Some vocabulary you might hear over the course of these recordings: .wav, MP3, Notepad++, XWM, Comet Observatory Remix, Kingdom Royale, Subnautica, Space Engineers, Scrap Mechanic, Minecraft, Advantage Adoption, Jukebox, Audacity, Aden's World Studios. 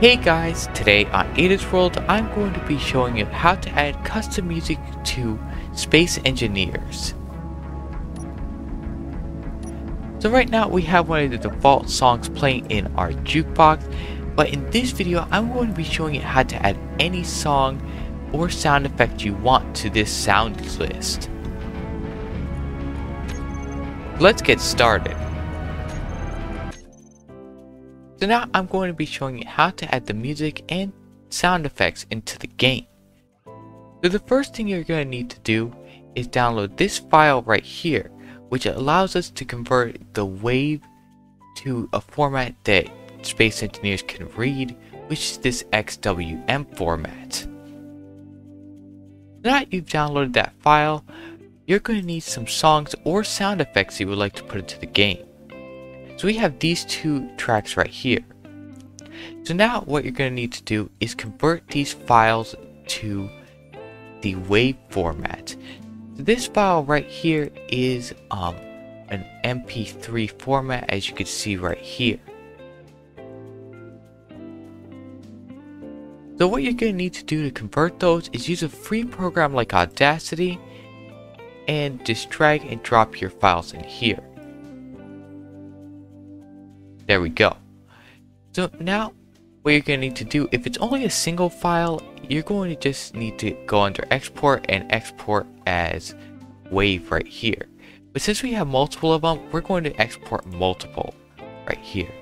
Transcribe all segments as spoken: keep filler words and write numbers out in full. Hey guys, today on Aden's World, I'm going to be showing you how to add custom music to Space Engineers. So right now we have one of the default songs playing in our jukebox, but in this video I'm going to be showing you how to add any song or sound effect you want to this sound list. Let's get started. So now I'm going to be showing you how to add the music and sound effects into the game. So the first thing you're going to need to do is download this file right here, which allows us to convert the wave to a format that Space Engineers can read, which is this X W M format. Now that you've downloaded that file, you're going to need some songs or sound effects you would like to put into the game. So we have these two tracks right here. So now what you're going to need to do is convert these files to the wave format. So this file right here is um, an M P three format, as you can see right here. So what you're going to need to do to convert those is use a free program like Audacity and just drag and drop your files in here. There we go. So now what you're going to need to do, if it's only a single file, you're going to just need to go under export and export as wave right here. But since we have multiple of them, we're going to export multiple right here.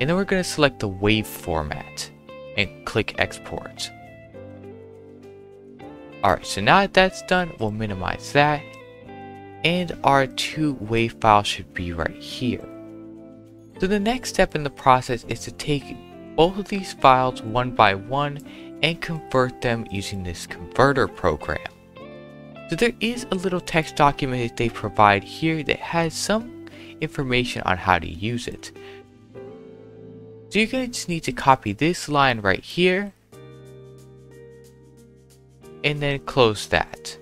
And then we're going to select the wave format and click export. Alright, so now that that's done, we'll minimize that. And our two wave files should be right here. So the next step in the process is to take both of these files one by one and convert them using this converter program. So there is a little text document that they provide here that has some information on how to use it. So you're going to just need to copy this line right here and then close that.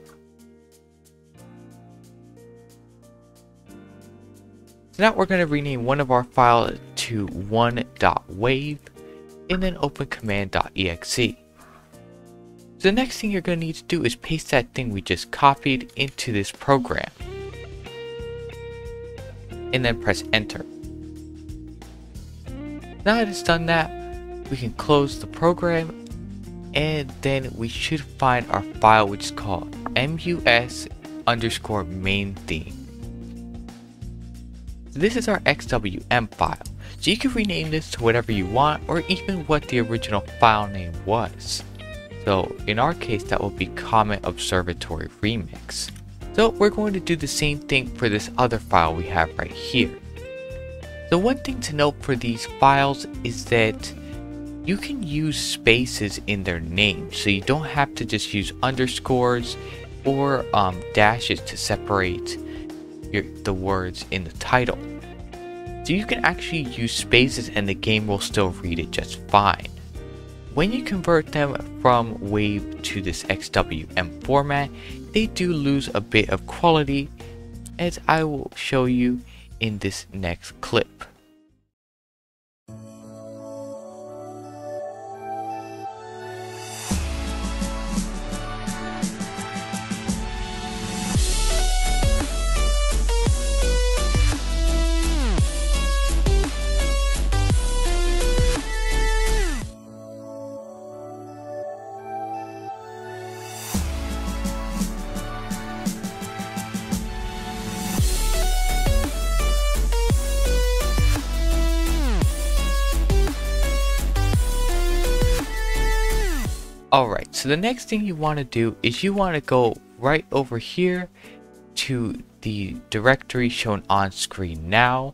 So now we're going to rename one of our files to one.wave and then open command.exe. So the next thing you're going to need to do is paste that thing we just copied into this program and then press enter. Now that it's done that, we can close the program and then we should find our file, which is called mus underscore main theme. This is our X W M file, so you can rename this to whatever you want or even what the original file name was. So in our case that will be Comet Observatory Remix. So we're going to do the same thing for this other file we have right here. So one thing to note for these files is that you can use spaces in their name, so you don't have to just use underscores or um, dashes to separate Your, the words in the title. So you can actually use spaces and the game will still read it just fine. When you convert them from wave to this X W M format, they do lose a bit of quality, as I will show you in this next clip. Alright, so the next thing you want to do is you want to go right over here to the directory shown on screen now,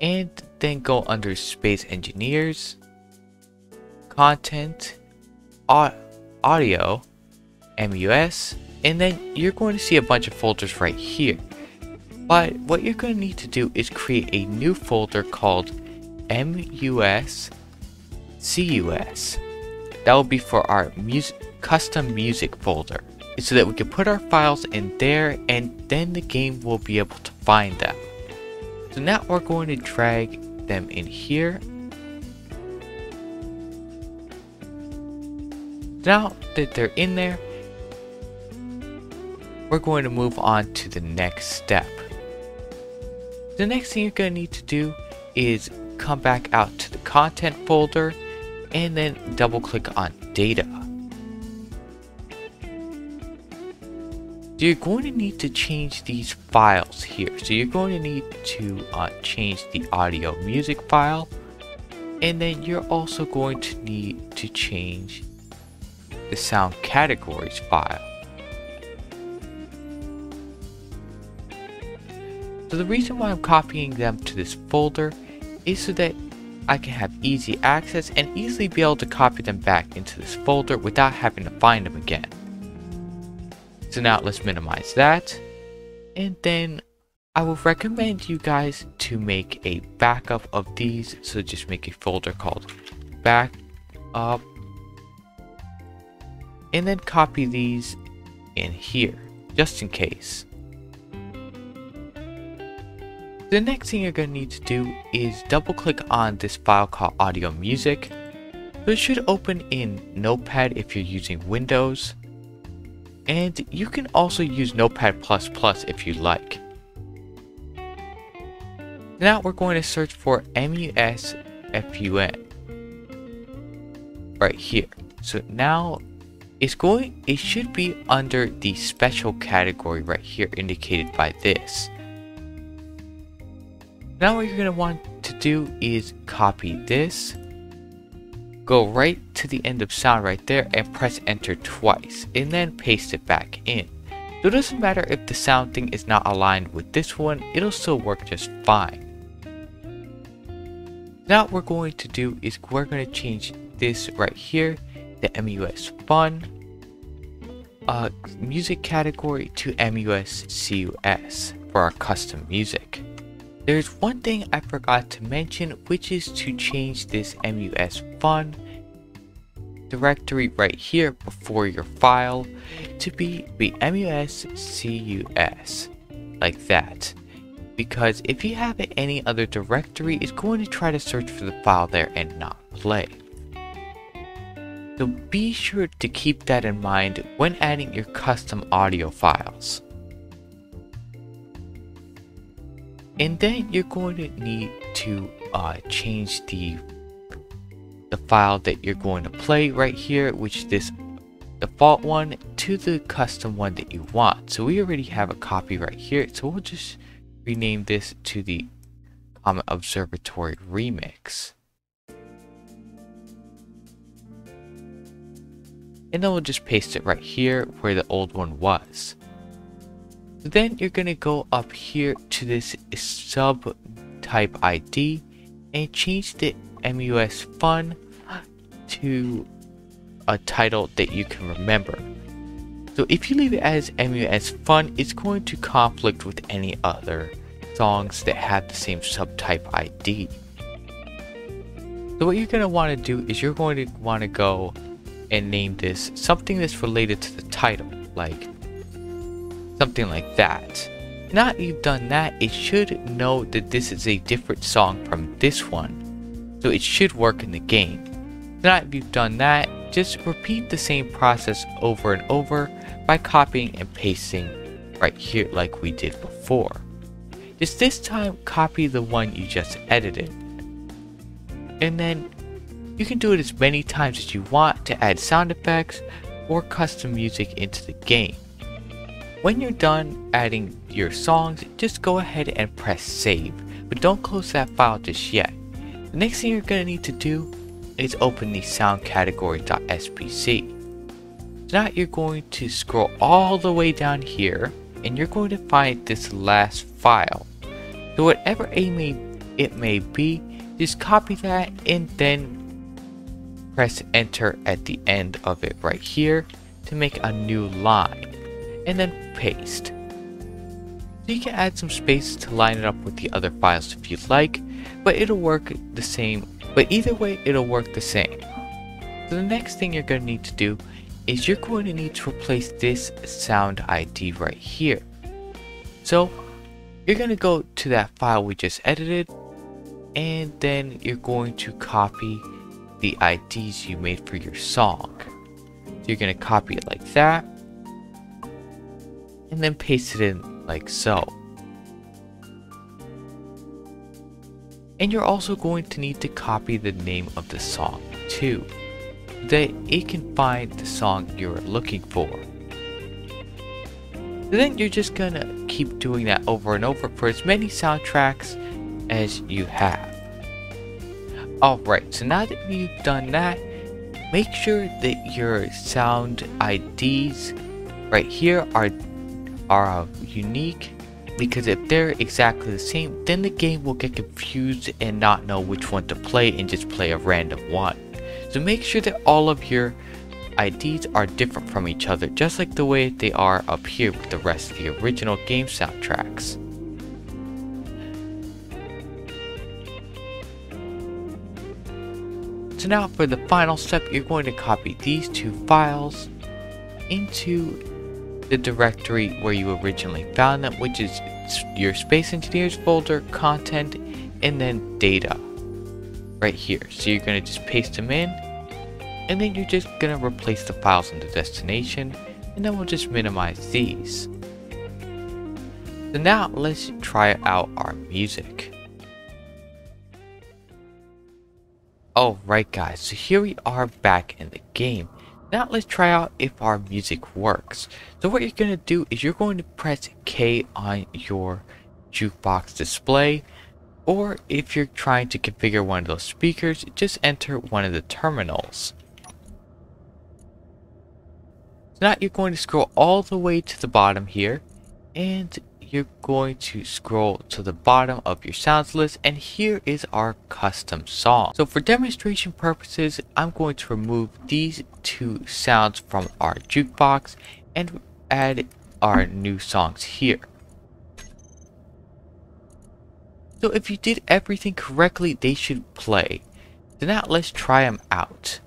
and then go under Space Engineers, Content, Audio, M U S, and then you're going to see a bunch of folders right here. But what you're going to need to do is create a new folder called M U S C U S. That will be for our music, custom music folder, so that we can put our files in there and then the game will be able to find them. So now we're going to drag them in here Now that they're in there, we're going to move on to the next step. The next thing you're going to need to do is come back out to the content folder and then double click on data. You're going to need to change these files here. So you're going to need to uh, change the audio music file, and then you're also going to need to change the sound categories file. So the reason why I'm copying them to this folder is so that I can have easy access and easily be able to copy them back into this folder without having to find them again. So now let's minimize that, and then I would recommend you guys to make a backup of these. So just make a folder called backup, and then copy these in here just in case. The next thing you're going to need to do is double click on this file called audio music. So it should open in Notepad if you're using Windows, and you can also use Notepad plus plus if you like. Now we're going to search for M U S F U N right here. So now it's going it should be under the special category right here indicated by this. Now what you're going to want to do is copy this, go right to the end of sound right there, and press enter twice, and then paste it back in. So it doesn't matter if the sound thing is not aligned with this one, it'll still work just fine. Now what we're going to do is we're going to change this right here, the M U S Fun uh, music category, to M U S C U S for our custom music. There's one thing I forgot to mention, which is to change this M U S Fun directory right here before your file to be, be M U S C U S, like that. Because if you have any other directory, it's going to try to search for the file there and not play. So be sure to keep that in mind when adding your custom audio files. And then you're going to need to uh, change the the file that you're going to play right here, which this default one, to the custom one that you want. So we already have a copy right here, so we'll just rename this to the Comet Observatory Remix. And then we'll just paste it right here where the old one was. Then you're going to go up here to this subtype I D and change the M U S Fun to a title that you can remember. So if you leave it as M U S Fun, it's going to conflict with any other songs that have the same subtype I D. So what you're going to want to do is you're going to want to go and name this something that's related to the title, like something like that. Now that you've done that, it should know that this is a different song from this one, so it should work in the game. Now that you've done that, just repeat the same process over and over by copying and pasting right here like we did before. Just this time, copy the one you just edited, and then you can do it as many times as you want to add sound effects or custom music into the game. When you're done adding your songs, just go ahead and press save, but don't close that file just yet. The next thing you're going to need to do is open the sound category dot S P C. So now you're going to scroll all the way down here, and you're going to find this last file. So whatever it may, it may be, just copy that and then press enter at the end of it right here to make a new line, and then paste. So you can add some space to line it up with the other files if you like, but it'll work the same. But either way, it'll work the same. So the next thing you're going to need to do is you're going to need to replace this sound I D right here. So you're going to go to that file we just edited, and then you're going to copy the I Ds you made for your song. So you're going to copy it like that, and then paste it in like so. And you're also going to need to copy the name of the song too, so that it can find the song you're looking for. So then you're just going to keep doing that over and over for as many soundtracks as you have. Alright, so now that you've done that, make sure that your sound I Ds right here are, are unique, because if they're exactly the same, then the game will get confused and not know which one to play and just play a random one. So make sure that all of your I Ds are different from each other, just like the way they are up here with the rest of the original game soundtracks. So now for the final step, you're going to copy these two files into the directory where you originally found them, which is your Space Engineers folder, content, and then data right here. So you're going to just paste them in, and then you're just going to replace the files in the destination, and then we'll just minimize these. So now let's try out our music. Alright guys, so here we are back in the game. Now let's try out if our music works. So what you're going to do is you're going to press K on your jukebox display, or if you're trying to configure one of those speakers, just enter one of the terminals. So now you're going to scroll all the way to the bottom here, and you're going to scroll to the bottom of your sounds list, and here is our custom song. So for demonstration purposes, I'm going to remove these two sounds from our jukebox and add our new songs here. So if you did everything correctly, they should play. So now let's try them out.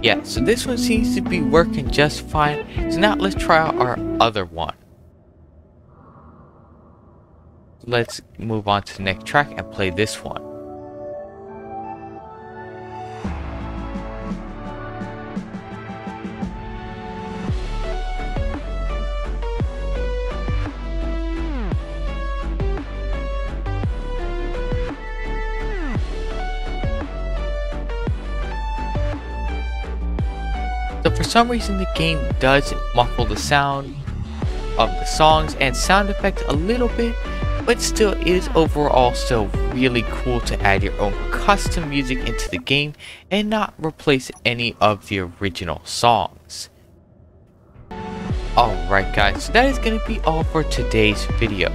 Yeah, so this one seems to be working just fine. So now let's try out our other one. Let's move on to the next track and play this one. So for some reason the game does muffle the sound of the songs and sound effects a little bit, but still it is overall still really cool to add your own custom music into the game and not replace any of the original songs. Alright guys, so that is going to be all for today's video.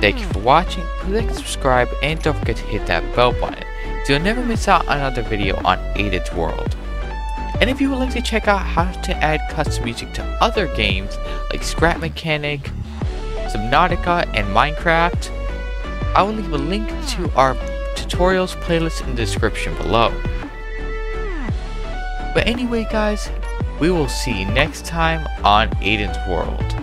Thank you for watching, click subscribe, and don't forget to hit that bell button so you'll never miss out on another video on Aden's World. And if you would like to check out how to add custom music to other games like Scrap Mechanic, Subnautica, and Minecraft, I will leave a link to our tutorials playlist in the description below. But anyway guys, we will see you next time on Aden's World.